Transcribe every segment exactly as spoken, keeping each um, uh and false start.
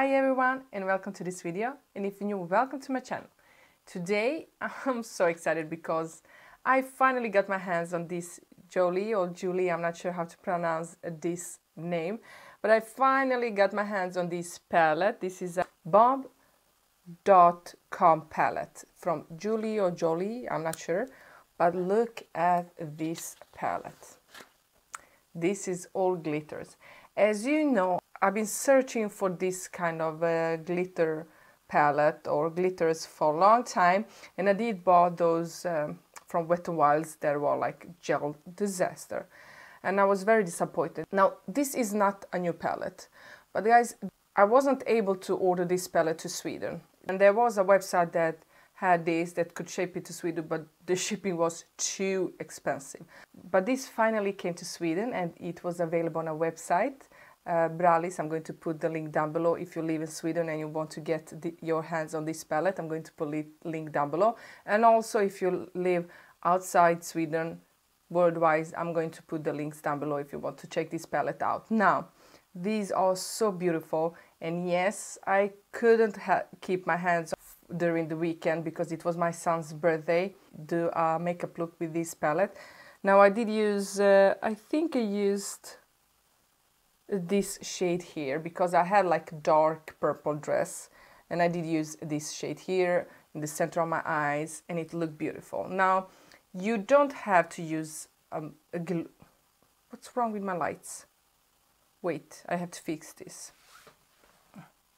Hi everyone and welcome to this video, and if you're new, welcome to my channel. Today I'm so excited because I finally got my hands on this Jolie or Julie, I'm not sure how to pronounce this name, but I finally got my hands on this palette. This is a Bob dot com palette from Julie or Jolie, I'm not sure, but look at this palette. This is all glitters. As you know, I've been searching for this kind of uh, glitter palette or glitters for a long time, and I did bought those um, from Wet n Wilds. They were like gel disaster and I was very disappointed. Now this is not a new palette, but guys, I wasn't able to order this palette to Sweden, and there was a website that had this that could ship it to Sweden, but the shipping was too expensive. But this finally came to Sweden and it was available on a website, Uh, Bralis. I'm going to put the link down below. If you live in Sweden and you want to get the, your hands on this palette, I'm going to put the link down below. And also if you live outside Sweden, worldwide, I'm going to put the links down below if you want to check this palette out. Now, these are so beautiful, and yes, I couldn't ha keep my hands off during the weekend because it was my son's birthday. Do a makeup look with this palette. Now I did use, uh, I think I used this shade here because I had like dark purple dress, and I did use this shade here in the center of my eyes, and it looked beautiful. Now you don't have to use um, a glue. What's wrong with my lights? Wait, I have to fix this.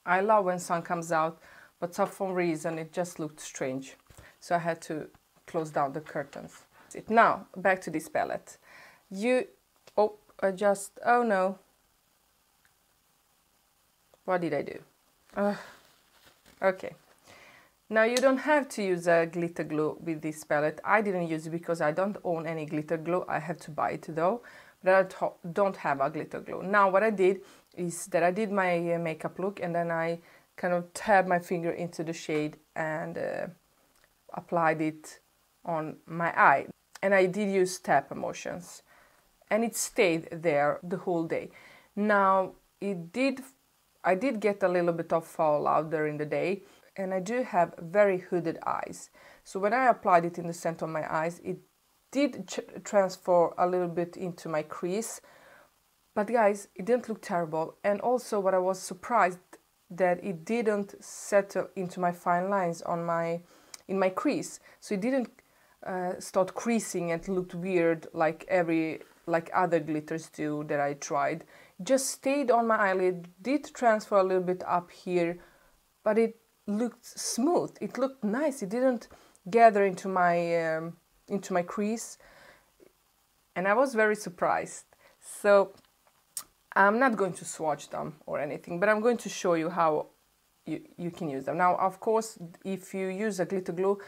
I love when sun comes out, but for some reason it just looked strange, so I had to close down the curtains. Now back to this palette. You oh I just oh no What did I do? Uh, okay. Now you don't have to use a glitter glue with this palette. I didn't use it because I don't own any glitter glue. I have to buy it though, but I don't have a glitter glue. Now what I did is that I did my makeup look, and then I kind of tapped my finger into the shade and uh, applied it on my eye. And I did use tap motions, and it stayed there the whole day. Now it did I did get a little bit of fallout during the day, and I do have very hooded eyes. So when I applied it in the center of my eyes, it did transfer a little bit into my crease. But guys, it didn't look terrible. And also what I was surprised that it didn't settle into my fine lines on my, in my crease. So it didn't uh, start creasing and looked weird like every like other glitters do that I tried. Just stayed on my eyelid, did transfer a little bit up here, but it looked smooth, it looked nice, it didn't gather into my um, into my crease, and I was very surprised. So I'm not going to swatch them or anything, but I'm going to show you how you, you can use them. Now of course, if you use a glitter glue,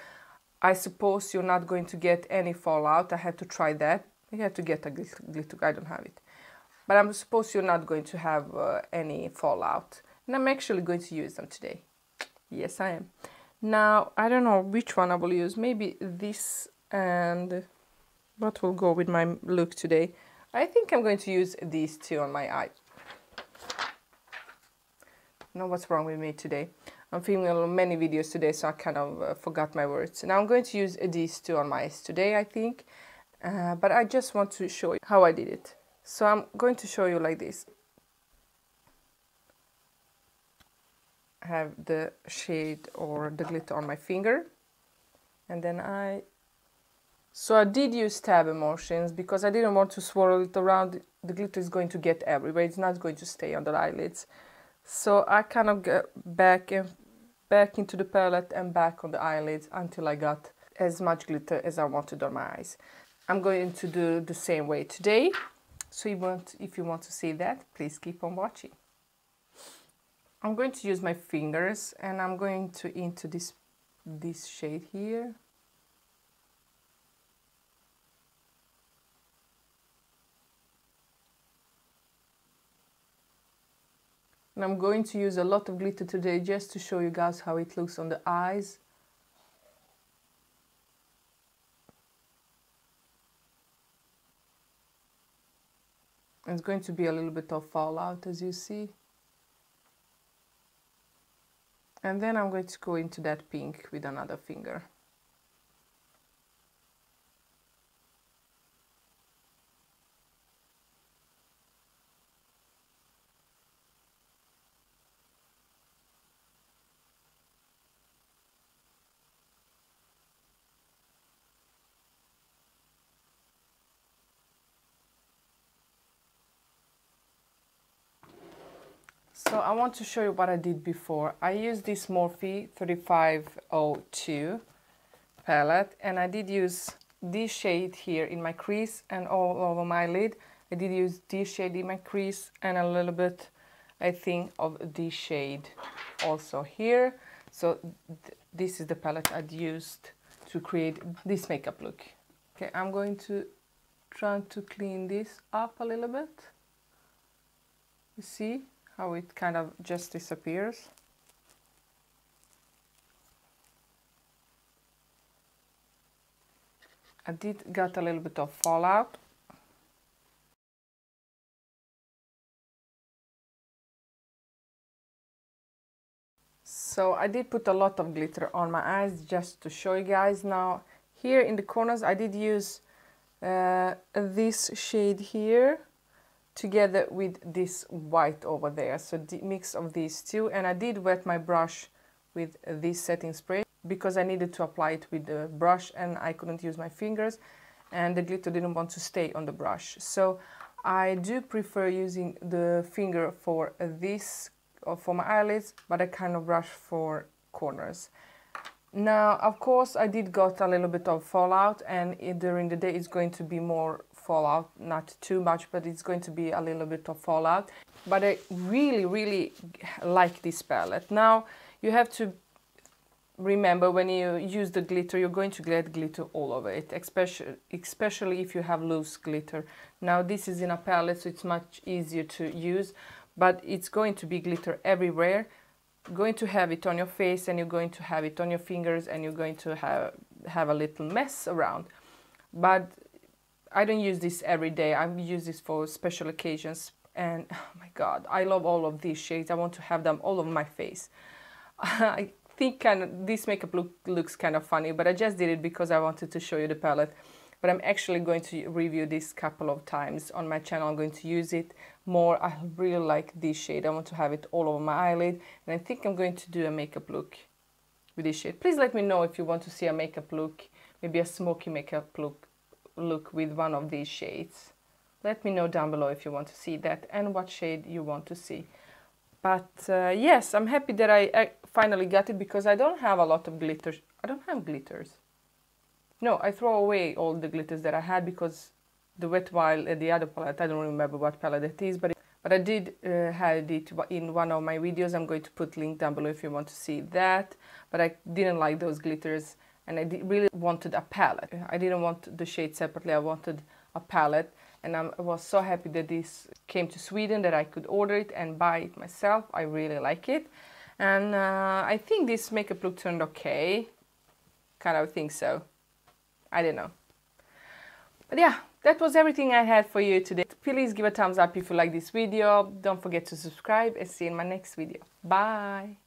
I suppose you're not going to get any fallout. I had to try that. You have to get a glitter glue, I don't have it. But I'm supposed you're not going to have uh, any fallout. And I'm actually going to use them today. Yes, I am. Now, I don't know which one I will use. Maybe this and what will go with my look today. I think I'm going to use these two on my eye. Now, what's wrong with me today? I'm filming many videos today, so I kind of uh, forgot my words. Now, I'm going to use these two on my eyes today, I think. Uh, but I just want to show you how I did it. So I'm going to show you like this. I have the shade or the glitter on my finger, and then I so I did use tab motions because I didn't want to swirl it around. The glitter is going to get everywhere, it's not going to stay on the eyelids. So I kind of got back and back into the palette and back on the eyelids until I got as much glitter as I wanted on my eyes. I'm going to do the same way today. So you want, if you want to see that, please keep on watching. I'm going to use my fingers, and I'm going to into this, this shade here. And I'm going to use a lot of glitter today just to show you guys how it looks on the eyes. It's going to be a little bit of fallout, as you see. and then I'm going to go into that pink with another finger. So I want to show you what I did before. I used this Morphe thirty-five oh two palette, and I did use this shade here in my crease and all over my lid. I did use this shade in my crease and a little bit, I think, of this shade also here. So th this is the palette I'd used to create this makeup look. Okay, I'm going to try to clean this up a little bit. You see how it kind of just disappears. I did get a little bit of fallout. So I did put a lot of glitter on my eyes just to show you guys. Now here in the corners I did use uh, this shade here together with this white over there, so the mix of these two. And I did wet my brush with this setting spray because I needed to apply it with the brush and I couldn't use my fingers, and the glitter didn't want to stay on the brush. So I do prefer using the finger for this, or for my eyelids, but I kind of brush for corners. Now, of course, I did got a little bit of fallout, and it, during the day it's going to be more fallout, not too much, but it's going to be a little bit of fallout. But I really, really like this palette. Now, you have to remember, when you use the glitter, you're going to get glitter all over it, especially, especially if you have loose glitter. Now, this is in a palette, so it's much easier to use, but it's going to be glitter everywhere. Going to have it on your face, and you're going to have it on your fingers, and you're going to have have a little mess around. But I don't use this every day. I use this for special occasions, and oh my god, I love all of these shades. I want to have them all over my face. I think kind of this makeup look looks kind of funny, but I just did it because I wanted to show you the palette. But I'm actually going to review this a couple of times on my channel. I'm going to use it more. I really like this shade. I want to have it all over my eyelid, and I think I'm going to do a makeup look with this shade. Please let me know if you want to see a makeup look, maybe a smoky makeup look, look with one of these shades. Let me know down below if you want to see that and what shade you want to see. But uh, yes, I'm happy that I, I finally got it, because I don't have a lot of glitters. I don't have glitters. No, I throw away all the glitters that I had, because the Wet n Wild and the other palette, I don't remember what palette it is, but it, but I did uh, had it in one of my videos. I'm going to put link down below if you want to see that. But I didn't like those glitters, and I did, really wanted a palette. I didn't want the shade separately. I wanted a palette, and I'm, I was so happy that this came to Sweden, that I could order it and buy it myself. I really like it, and uh, I think this makeup look turned okay. Kind of think so. I don't know. But yeah, that was everything I had for you today. Please give a thumbs up if you like this video. Don't forget to subscribe, and see you in my next video. Bye!